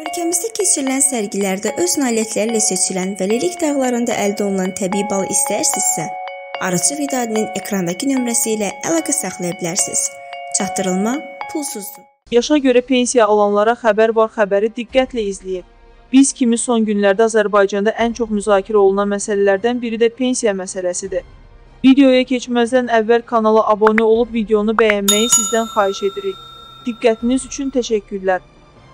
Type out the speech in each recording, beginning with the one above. Ölkəmizdə keçirilən sərgilərdə öz nailiyyətlərlə seçilən və Lirik dağlarında əldə olunan təbii bal istəyirsinizsə, Arıçı Vida adının ekrandakı nömrəsi ilə əlaqə saxlaya bilərsiniz. Çatdırılma pulsuzdur. Yaşa görə pensiya alanlara xəbər var xəbəri diqqətlə izləyib. Biz kimi son günlərdə Azərbaycanda ən çox müzakirə olunan məsələlərdən biri də pensiya məsələsidir. Videoya keçməzdən əvvəl kanala abunə olub videonu bəyənməyi sizdən xahiş edirik. Diqqətiniz üçün təşəkkürlər.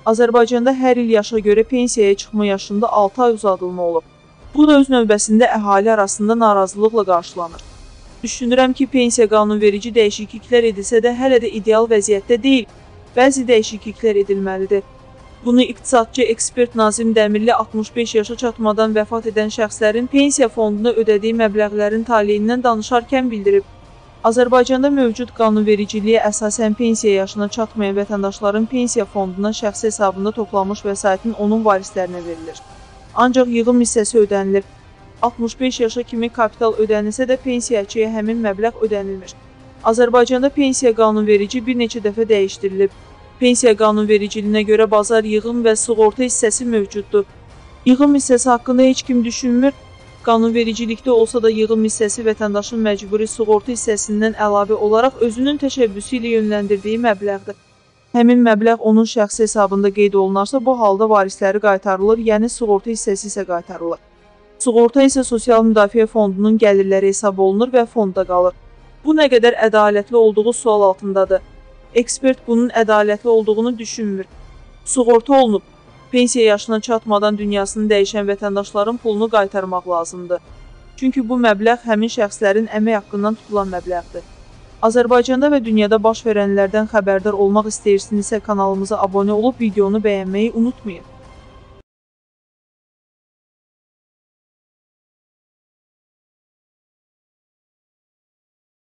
Azərbaycanda hər il yaşa görə pensiyaya çıxma yaşında 6 ay uzadılma olub. Bu da öz növbəsində əhali arasında narazılıqla qarşılanır. Düşünürəm ki, pensiya qanunverici dəyişikliklər edilsə də hələ də ideal vəziyyətdə deyil, bəzi dəyişikliklər edilməlidir. Bunu iqtisadçı ekspert Nazim Dəmirli 65 yaşa çatmadan vəfat edən şəxslərin pensiya fonduna ödədiyi məbləğlərin taleyindən danışarkən bildirib. Azərbaycanda mövcud qanunvericiliyə əsasən pensiya yaşına çatmayan vətəndaşların pensiya fonduna şəxsi hesabında toplanmış vəsaitin onun varislərinə verilir. Ancaq yığım hissəsi ödənilir. 65 yaşa kimi kapital ödənilsə də pensiyaçıya həmin məbləğ ödənilmir. Azərbaycanda pensiya qanunverici bir neçə dəfə dəyişdirilib. Pensiya qanunvericiliyinə görə bazar yığım və sığorta hissəsi mövcuddur. Yığım hissəsi haqqında heç kim düşünmür. Qanunvericilikdə olsa da yığım hissəsi vətəndaşın məcburi sığorta hissəsindən əlavə olaraq özünün təşəbbüsü ilə yönləndirdiyi məbləğdir. Həmin məbləğ onun şəxsi hesabında qeyd olunarsa, bu halda varisləri qaytarılır, yəni sığorta hissəsi isə qaytarılır. Sığorta isə Sosial Müdafiə Fondunun gəlirləri hesab olunur və fondda qalır. Bu nə qədər ədalətli olduğu sual altındadır. Ekspert bunun ədalətli olduğunu düşünmür. Sığorta olunub. Pensiya yaşına çatmadan dünyasını dəyişən vətəndaşların pulunu qaytarmaq lazımdır. Çünki bu məbləğ həmin şəxslərin əmək haqqından tutulan məbləğdir. Azərbaycanda və dünyada baş verənlərdən xəbərdar olmaq istəyirsinizsə kanalımıza abunə olub videonu bəyənməyi unutmayın.